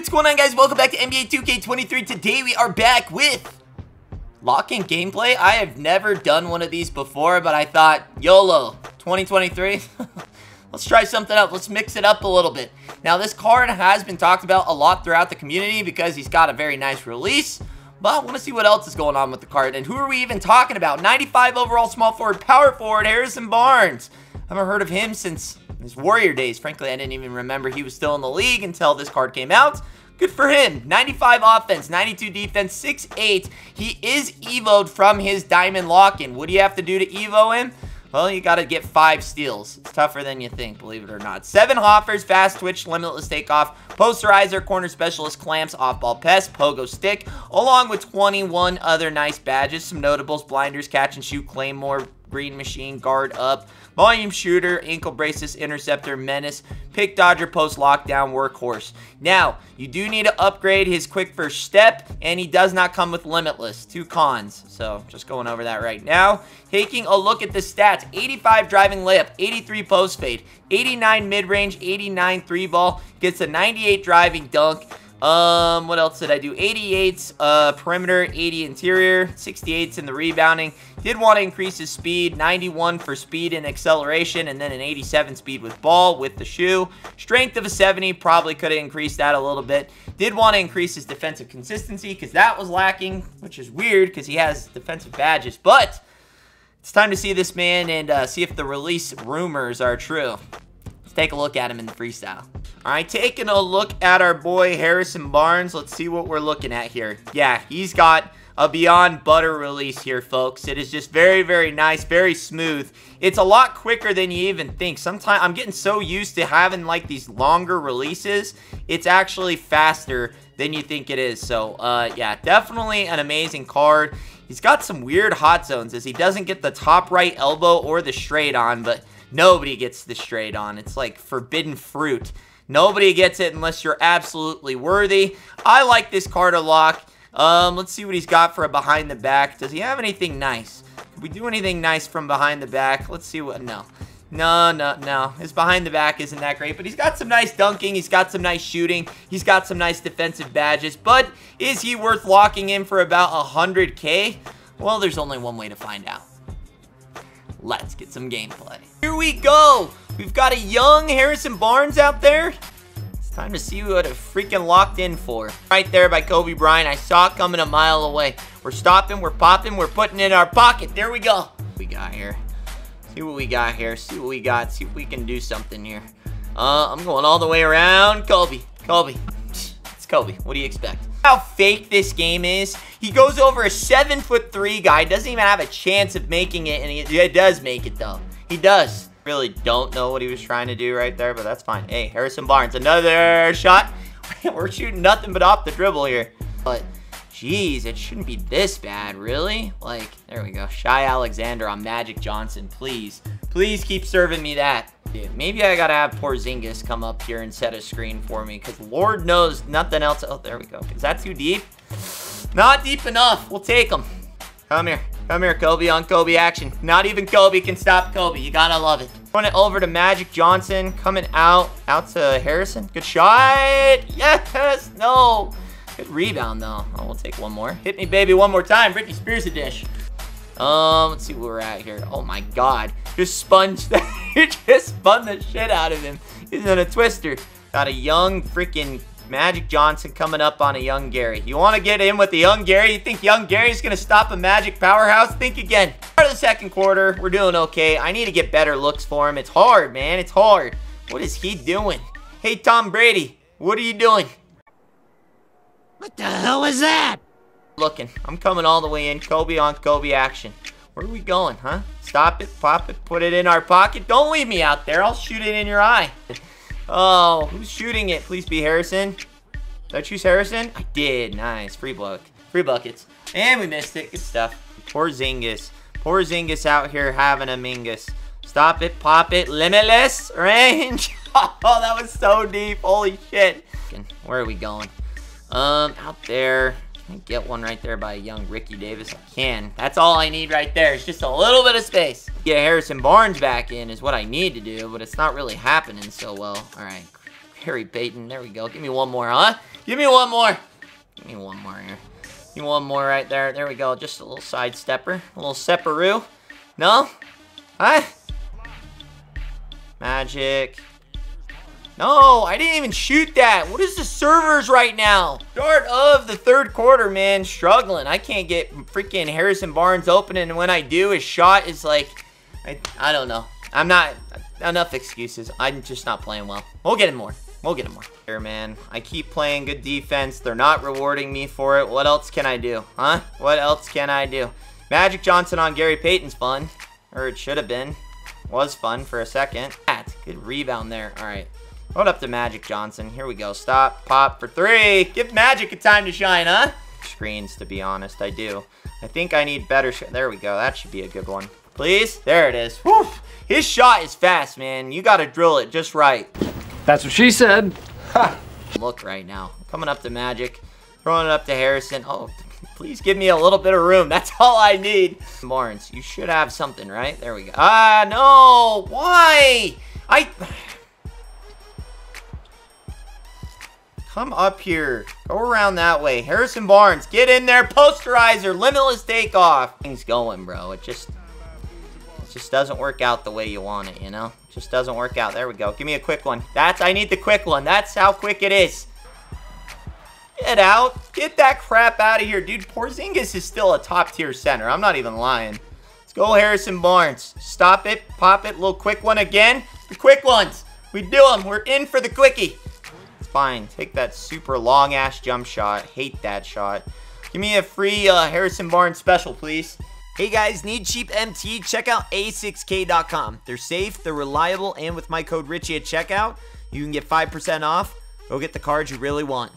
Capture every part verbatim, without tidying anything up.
What's going on, guys? Welcome back to N B A two K twenty-three. Today we are back with lock-in gameplay. I have never done one of these before, but I thought, YOLO, twenty twenty-three. Let's try something up. Let's mix it up a little bit. Now, this card has been talked about a lot throughout the community because he's got a very nice release, but I want to see what else is going on with the card. And who are we even talking about? ninety-five overall small forward, power forward, Harrison Barnes. I haven't heard of him since his Warrior days. Frankly, I didn't even remember he was still in the league until this card came out. Good for him. ninety-five offense, ninety-two defense, six eight. He is evo'd from his diamond lock-in. What do you have to do to evo him? Well, you got to get five steals. It's tougher than you think, believe it or not. Seven hoppers, fast twitch, limitless takeoff, posterizer, corner specialist, clamps, off-ball pest, pogo stick, along with twenty-one other nice badges. Some notables, blinders, catch and shoot, claymore, green machine, guard up, volume shooter, ankle braces, interceptor, menace, pick dodger, post lockdown, workhorse. Now, you do need to upgrade his quick first step, and he does not come with limitless. Two cons. So, just going over that right now. Taking a look at the stats, eighty-five driving layup, eighty-three post fade, eighty-nine mid-range, eighty-nine three-ball, gets a ninety-eight driving dunk. Um, what else did I do? eighty-eights, uh, perimeter, eighty interior, sixty-eights in the rebounding. Did want to increase his speed, ninety-one for speed and acceleration, and then an eighty-seven speed with ball with the shoe. Strength of a seventy, probably could have increased that a little bit. Did want to increase his defensive consistency because that was lacking, which is weird because he has defensive badges. But it's time to see this man and uh, see if the release rumors are true. Let's take a look at him in the freestyle. All right, taking a look at our boy Harrison Barnes. Let's see what we're looking at here. Yeah, he's got a Beyond Butter release here, folks. It is just very, very nice, very smooth. It's a lot quicker than you even think. Sometimes I'm getting so used to having like these longer releases. It's actually faster than you think it is. So, uh, yeah, definitely an amazing card. He's got some weird hot zones as he doesn't get the top right elbow or the straight on, but nobody gets the straight on. It's like forbidden fruit. Nobody gets it unless you're absolutely worthy. I like this card a lot. Um, let's see what he's got for a behind the back. Does he have anything nice? Can we do anything nice from behind the back? Let's see what... No. No, no, no. His behind the back isn't that great, but he's got some nice dunking. He's got some nice shooting. He's got some nice defensive badges, but is he worth locking in for about one hundred K? Well, there's only one way to find out. Let's get some gameplay. Here we go. We've got a young Harrison Barnes out there. It's time to see what it freaking locked in for. Right there by Kobe Bryant. I saw it coming a mile away. We're stopping. We're popping. We're putting it in our pocket. There we go. What we got here. See what we got here. See what we got. See if we can do something here. Uh, I'm going all the way around. Kobe. Kobe. It's Kobe. What do you expect? How fake this game is. He goes over a seven foot three guy. Doesn't even have a chance of making it. And he, he does make it though. He does. Really don't know what he was trying to do right there, but that's fine. Hey, Harrison Barnes, another shot. We're shooting nothing but off the dribble here. But jeez, it shouldn't be this bad, really. Like, there we go. Shai Alexander on Magic Johnson. Please, please keep serving me that. Dude, maybe I gotta have Porzingis come up here and set a screen for me, because Lord knows nothing else. Oh, there we go. Is that too deep? Not deep enough. We'll take him. Come here. Come here, Kobe on Kobe action. Not even Kobe can stop Kobe. You gotta love it. Throwing it over to Magic Johnson. Coming out. Out to Harrison. Good shot. Yes. No. Good rebound, though. Oh, we'll take one more. Hit me, baby, one more time. Britney Spears a dish. Um, let's see where we're at here. Oh, my God. Just sponge that. You just spun the shit out of him. He's in a twister. Got a young freaking Magic Johnson coming up on a young Gary. You want to get in with the young Gary? You think young Gary's going to stop a Magic powerhouse? Think again. Part of the second quarter, we're doing okay. I need to get better looks for him. It's hard, man. It's hard. What is he doing? Hey, Tom Brady, what are you doing? What the hell is that? Looking. I'm coming all the way in. Kobe on Kobe action. Where are we going, huh? Stop it, pop it, put it in our pocket. Don't leave me out there. I'll shoot it in your eye. Oh, who's shooting it? Please be Harrison. Did I choose Harrison? I did. Nice. Free block. Free buckets. And we missed it. Good stuff. Porzingis. Porzingis out here having a mingus. Stop it. Pop it. Limitless range. Oh, that was so deep. Holy shit. Where are we going? Um, out there. Can I get one right there by young Ricky Davis? I can. That's all I need right there. It's just a little bit of space. Get Harrison Barnes back in is what I need to do, but it's not really happening so well. All right. Harry Payton. There we go. Give me one more, huh? Give me one more. Give me one more here. Give me one more right there. There we go. Just a little side stepper. A little separoo. No? Huh? Magic. No, I didn't even shoot that. What is the servers right now? Start of the third quarter, man. Struggling. I can't get freaking Harrison Barnes open, and when I do, his shot is like, I, I don't know. I'm not, enough excuses. I'm just not playing well. We'll get him more. We'll get him more. Here, man. I keep playing good defense. They're not rewarding me for it. What else can I do? Huh? What else can I do? Magic Johnson on Gary Payton's fun. Or it should have been. Was fun for a second. That's good rebound there. All right. Hold up to Magic Johnson. Here we go. Stop. Pop for three. Give Magic a time to shine, huh? Screens, to be honest. I do. I think I need better shot. There we go. That should be a good one. Please. There it is. Whew. His shot is fast, man. You got to drill it just right. That's what she said. Ha. Look right now. Coming up to Magic. Throwing it up to Harrison. Oh, please give me a little bit of room. That's all I need. Barnes, you should have something, right? There we go. Ah, no. Why? I... Come up here. Go around that way. Harrison Barnes, get in there. Posterizer, limitless takeoff. Things going, bro. It just, it just doesn't work out the way you want it, you know? It just doesn't work out. There we go. Give me a quick one. That's, I need the quick one. That's how quick it is. Get out. Get that crap out of here, dude. Porzingis is still a top-tier center. I'm not even lying. Let's go, Harrison Barnes. Stop it. Pop it. Little quick one again. The quick ones. We do them. We're in for the quickie. Fine, take that super long ass jump shot. Hate that shot. Give me a free uh, Harrison Barnes special, please. Hey guys, need cheap M T? Check out a six k dot com. They're safe, they're reliable, and with my code Richie at checkout, you can get five percent off. Go get the cards you really want.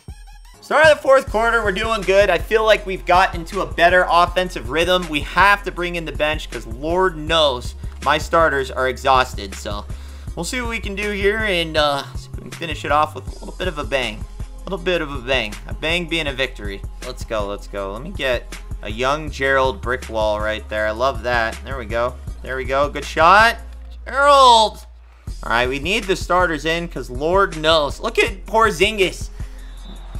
Start of the fourth quarter, we're doing good. I feel like we've got into a better offensive rhythm. We have to bring in the bench because Lord knows my starters are exhausted. So we'll see what we can do here and uh, finish it off with a little bit of a bang. A little bit of a bang. A bang being a victory. Let's go, let's go. Let me get a young Gerald brick wall right there. I love that. There we go. There we go. Good shot. Gerald! All right, we need the starters in because Lord knows. Look at Porzingis.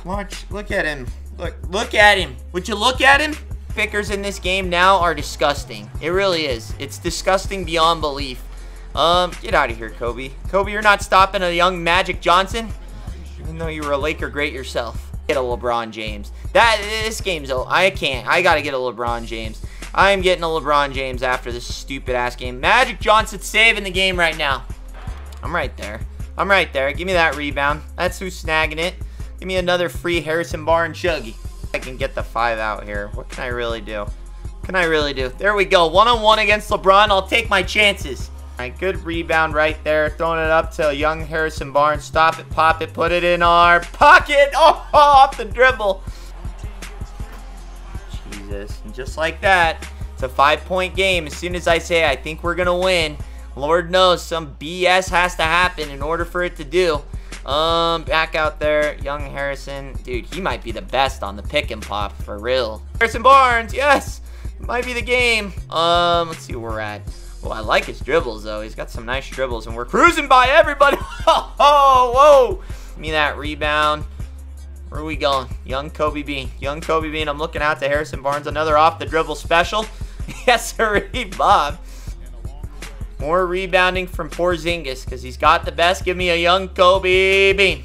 Watch. Look at him. Look, look at him. Would you look at him? Pickers in this game now are disgusting. It really is. It's disgusting beyond belief. Um, get out of here, Kobe. Kobe, you're not stopping a young Magic Johnson, even though you were a Laker great yourself. Get a LeBron James. That, this game's, I can't. I gotta get a LeBron James. I'm getting a LeBron James after this stupid-ass game. Magic Johnson's saving the game right now. I'm right there. I'm right there. Give me that rebound. That's who's snagging it. Give me another free Harrison Barnes chuggy. I can get the five out here. What can I really do? What can I really do? There we go. One-on-one against LeBron. I'll take my chances. All right, good rebound right there. Throwing it up to young Harrison Barnes. Stop it, pop it, put it in our pocket. Oh, off the dribble. Jesus. And just like that, it's a five-point game. As soon as I say I think we're going to win, Lord knows some B S has to happen in order for it to do. Um, back out there, young Harrison. Dude, he might be the best on the pick and pop, for real. Harrison Barnes, yes. Might be the game. Um, let's see where we're at. Oh, I like his dribbles, though. He's got some nice dribbles, and we're cruising by everybody. Oh, whoa. Give me that rebound. Where are we going? Young Kobe Bean. Young Kobe Bean. I'm looking out to Harrison Barnes. Another off-the-dribble special. Yes, sir, Bob. More rebounding from Porzingis because he's got the best. Give me a young Kobe Bean.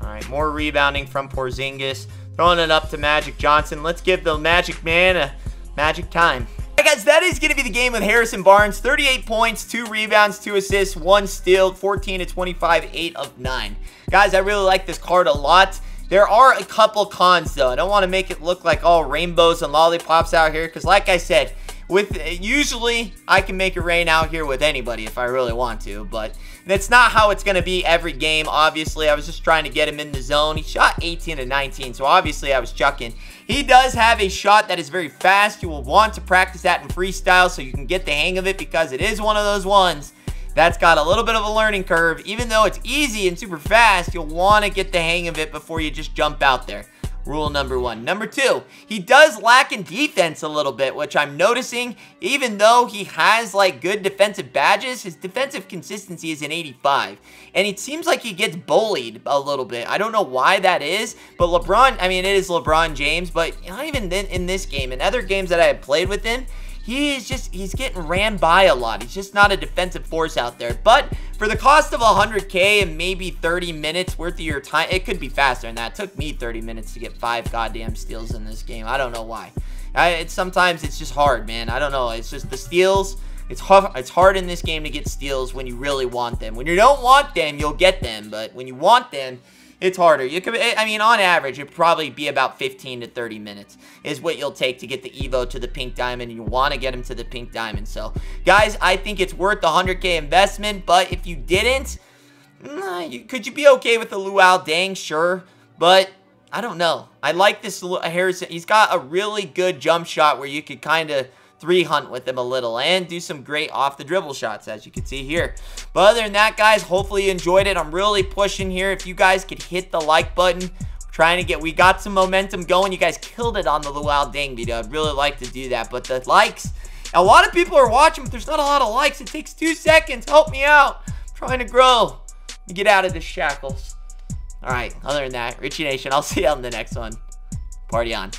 All right, more rebounding from Porzingis. Throwing it up to Magic Johnson. Let's give the Magic Man a Magic time. Alright guys, that is going to be the game with Harrison Barnes. thirty-eight points, two rebounds, two assists, one steal, fourteen to twenty-five, eight of nine. Guys, I really like this card a lot. There are a couple cons though. I don't want to make it look like all rainbows and lollipops out here because like I said, with usually I can make it rain out here with anybody if I really want to, but that's not how it's going to be every game. Obviously, I was just trying to get him in the zone. He shot eighteen to nineteen, so obviously I was chucking. He does have a shot that is very fast. You will want to practice that in freestyle so you can get the hang of it because it is one of those ones that's got a little bit of a learning curve. Even though it's easy and super fast, you'll want to get the hang of it before you just jump out there. rule number one. Number two, he does lack in defense a little bit, which I'm noticing. Even though he has like good defensive badges, his defensive consistency is an eighty-five. And it seems like he gets bullied a little bit. I don't know why that is, but LeBron, I mean, it is LeBron James, but not even then in this game. In other games that I have played with him, he is just, he's getting ran by a lot. He's just not a defensive force out there. But for the cost of one hundred K and maybe thirty minutes worth of your time, it could be faster than that. It took me thirty minutes to get five goddamn steals in this game. I don't know why. I, it's, sometimes it's just hard, man. I don't know. It's just the steals. It's hard, it's hard in this game to get steals when you really want them. When you don't want them, you'll get them. But when you want them, it's harder. You could, I mean, on average, it'd probably be about fifteen to thirty minutes is what you'll take to get the Evo to the pink diamond, and you want to get him to the pink diamond. So, guys, I think it's worth the one hundred K investment, but if you didn't, nah, you, could you be okay with the Luol Deng? Sure, but I don't know. I like this Harrison. He's got a really good jump shot where you could kind of three hunt with him a little and do some great off the dribble shots, as you can see here. But other than that, guys, hopefully you enjoyed it. I'm really pushing here. If you guys could hit the like button, we're trying to get, we got some momentum going. You guys killed it on the Luol Deng video. I'd really like to do that, but the likes, a lot of people are watching, but there's not a lot of likes. It takes two seconds. Help me out. I'm trying to grow. Get out of the shackles. All right, other than that, Richie Nation, I'll see you on the next one. Party on.